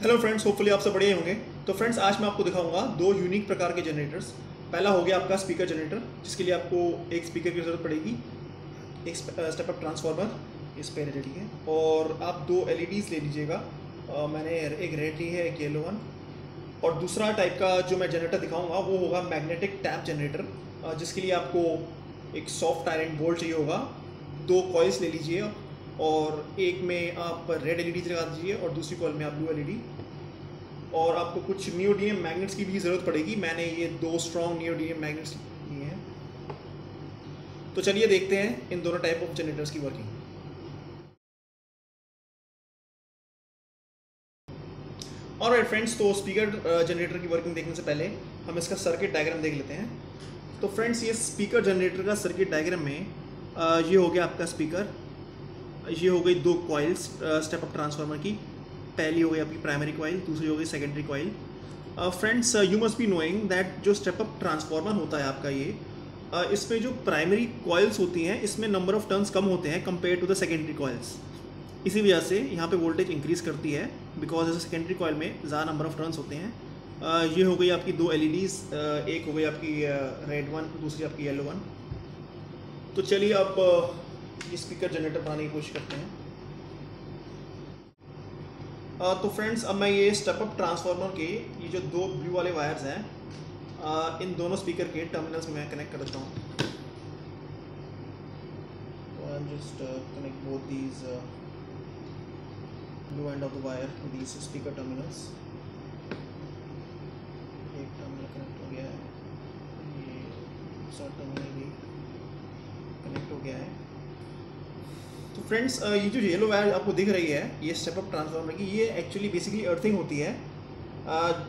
Hello friends, hopefully आप सब बढ़िया होंगे। तो फ्रेंड्स, आज मैं आपको दिखाऊंगा दो यूनिक प्रकार के जनरेटर्स। पहला हो गया आपका स्पीकर जनरेटर, जिसके लिए आपको एक स्पीकर की ज़रूरत पड़ेगी, एक स्टेप अप ट्रांसफार्मर, इस पर ठीक है, और आप दो एलईडीज़ ले लीजिएगा। मैंने एक रेड ली है, एक येलो वन। और दूसरा टाइप का जो मैं जनरेटर दिखाऊँगा वो होगा मैग्नेटिक टैप जनरेटर, जिसके लिए आपको एक सॉफ्ट आयरन बोल्ट चाहिए होगा, दो कॉइल्स ले लीजिए और एक में आप रेड एलईडीज लगा दीजिए और दूसरी कॉइल में आप ब्लू एलईडी। और आपको कुछ नियोडीमियम मैग्नेट्स की भी ज़रूरत पड़ेगी। मैंने ये दो स्ट्रॉन्ग नियोडीमियम मैग्नेट्स लिए हैं। तो चलिए देखते हैं इन दोनों टाइप ऑफ जनरेटर्स की वर्किंग। ऑलराइट फ्रेंड्स, तो स्पीकर जनरेटर की वर्किंग देखने से पहले हम इसका सर्किट डायग्राम देख लेते हैं। तो फ्रेंड्स, ये स्पीकर जनरेटर का सर्किट डायग्राम में ये हो गया आपका स्पीकर, ये हो गई दो कॉइल्स स्टेप अप ट्रांसफार्मर की। पहली हो गई आपकी प्राइमरी कॉइल, दूसरी हो गई secondary coil. Friends, you must be knowing that जो स्टेप अप ट्रांसफार्मर होता है आपका ये, इसमें जो प्राइमरी कॉइल्स होती हैं इसमें नंबर ऑफ टर्न्स कम होते हैं compare to the secondary coils. इसी वजह से यहाँ पे वोल्टेज इंक्रीज़ करती है, बिकॉज सेकेंडरी कॉइल में ज़्यादा नंबर ऑफ टर्न्स होते हैं। ये हो गई आपकी दो एलईडीज़, एक हो गई आपकी रेड वन, दूसरी आपकी येलो वन। तो चलिए आप स्पीकर जनरेटर बनाने की कोशिश करते हैं। तो फ्रेंड्स, अब मैं ये स्टेप अप ट्रांसफार्मर के ये जो दो ब्लू वाले वायर्स हैं, इन दोनों स्पीकर के टर्मिनल्स में मैं कनेक्ट कर देता हूँ। I am just connect both these blue end of the wire to these speaker terminals. एक टर्मिनल कनेक्ट हो गया है, ये दूसरा टर्मिनल भी कनेक्ट हो गया है। तो फ्रेंड्स, ये जो येलो वायर आपको दिख रही है ये स्टेप अप ट्रांसफार्मर की, ये एक्चुअली बेसिकली अर्थिंग होती है।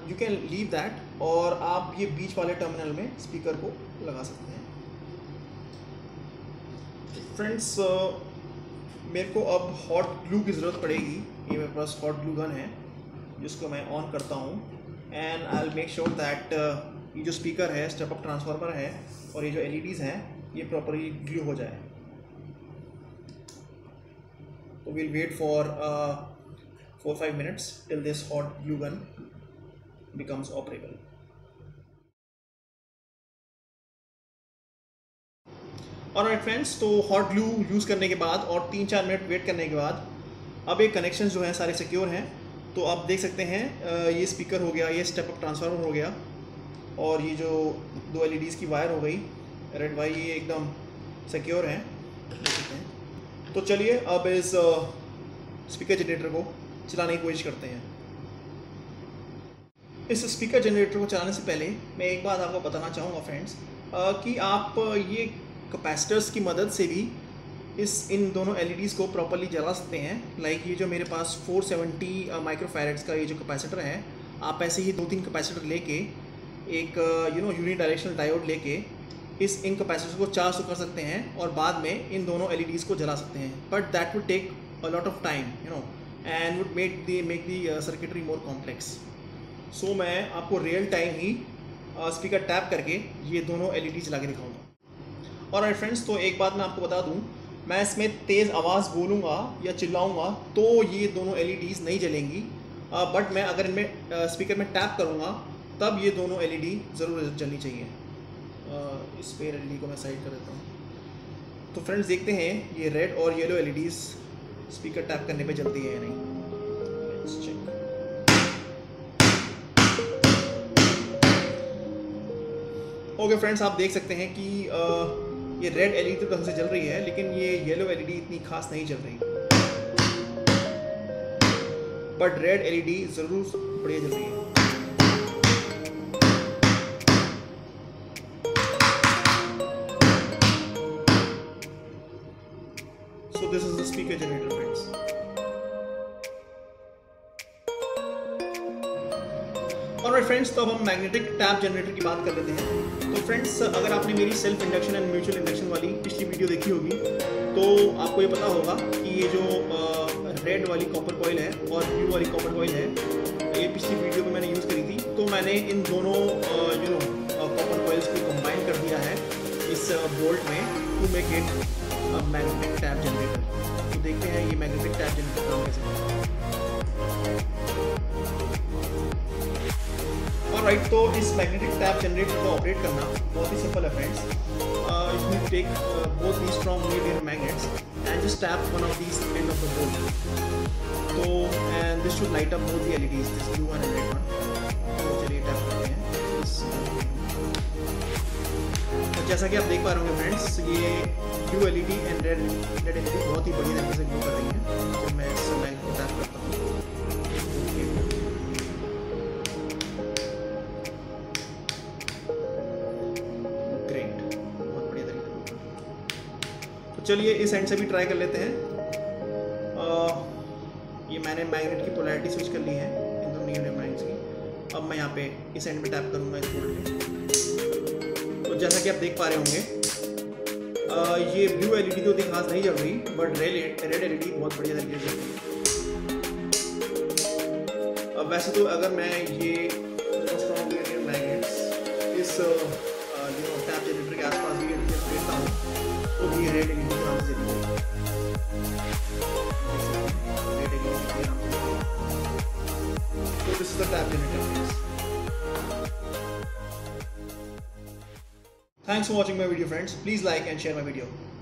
यू कैन लीव दैट, और आप ये बीच वाले टर्मिनल में स्पीकर को लगा सकते हैं। फ्रेंड्स, मेरे को अब हॉट ग्लू की ज़रूरत पड़ेगी। ये मेरे पास हॉट ग्लू गन है जिसको मैं ऑन करता हूँ, and I will make sure that ये जो स्पीकर है, स्टेप अप ट्रांसफार्मर है, और ये जो एलईडीज़ हैं ये प्रॉपरली ग्लू हो जाए। So we'll wait for 4-5 minutes till this hot glue gun becomes operable. Alright friends, तो hot glue यूज़ करने के बाद और 3-4 मिनट वेट करने के बाद अब ये कनेक्शंस जो हैं सारे सिक्योर हैं। तो आप देख सकते हैं ये स्पीकर हो गया, ये स्टेप अप ट्रांसफार्मर हो गया, और ये जो दो एलईडीज़ की वायर हो गई रेड वायर, ये एकदम सिक्योर हैं। तो चलिए अब इस स्पीकर जनरेटर को चलाने की कोशिश करते हैं। इस स्पीकर जनरेटर को चलाने से पहले मैं एक बात आपको बताना चाहूँगा फ्रेंड्स, कि आप ये कैपेसिटर्स की मदद से भी इस इन दोनों एलईडीज़ को प्रॉपर्ली जला सकते हैं। लाइक ये जो मेरे पास 470 माइक्रोफैराड्स का ये जो कैपेसिटर है, आप ऐसे ही 2-3 कैपेसिटर लेके, एक यू नो यूनिडायरेक्शनल डायोड लेके इस इन कैपेसिटर्स को चार्ज कर सकते हैं और बाद में इन दोनों एलईडीज़ को जला सकते हैं। But that would take a lot of time you know, and would make the circuitry more complex. So मैं आपको रियल टाइम ही स्पीकर टैप करके ये दोनों एलईडी जला के दिखाऊंगा। और फ्रेंड्स, तो एक बात मैं आपको बता दूं, मैं इसमें तेज़ आवाज़ बोलूँगा या चिल्लाऊँगा तो ये दोनों एलईडीज़ नहीं जलेंगी, बट मैं अगर इनमें स्पीकर में टैप करूँगा तब ये दोनों एलईडी ज़रूर जलनी चाहिए। इस पे एलईडी को मैं साइड कर देता हूँ। तो फ्रेंड्स, देखते हैं ये रेड और येलो एलईडीज स्पीकर टैप करने पे जलती है या नहीं। Let's check. ओके फ्रेंड्स, आप देख सकते हैं कि ये रेड एलईडी तो ढंग से जल रही है, लेकिन ये येलो एलईडी इतनी खास नहीं जल रही, बट रेड एलईडी ज़रूर बढ़िया जल रही है। This is the speaker generator, friends. Alright friends, तो अब हम मैग्नेटिक टैप जनरेटर की बात कर लेते हैं। तो फ्रेंड्स, अगर आपने मेरी self induction and mutual induction वाली पिछली वीडियो देखी होगी तो आपको ये पता होगा कि ये जो रेड वाली कॉपर कॉइल है और ब्लू वाली कॉपर कॉइल है, ये पिछली वीडियो में मैंने यूज़ करी थी। तो मैंने इन दोनों यू नो कॉपर कॉइल्स को कंबाइन कर दिया है इस बोल्ट में to make it magnetic tap generator. तो देखते हैं ये मैग्नेटिक टैप राइट। तो इस मैग्नेटिक टैप जनरेटर को ऑपरेट करना बहुत ही सिंपल है friends. You take both these from मीडियर magnets and just tap one of these end of the board, तो and this should light up both the LEDs, this blue one and red one. तो चलिए tap करते हैं। तो जैसा कि आप देख पा रहे होंगे फ्रेंड्स, ये blue LED and red LED बहुत ही बढ़िया तरीके से ग्लो कर रही है। तो मैं इस लाइन को टैप करता हूँ। चलिए इस एंड से भी ट्राई कर लेते हैं। ये मैंने मैग्नेट की पोलैरिटी स्विच कर ली है इन दोनों न्यूक्लियर मैग्नेट्स की। अब मैं यहाँ पे इस एंड में टैप करूँगा इस बोर्ड। तो जैसा कि आप देख पा रहे होंगे ये ब्लू एलईडी तो उतनी खास नहीं जल रही, बट रेड एलईडी बहुत बढ़िया तरीके से जल रही है। अब वैसे तो अगर मैं ये स्ट्रॉन्ग न्यूक्लियर मैग्नेट्स इस टैप जनरेटर के आसपास भी देखता हूँ तो भी रेड एलईडी आराम से तो this is the tap generator. Thanks for watching my video friends, please like and share my video.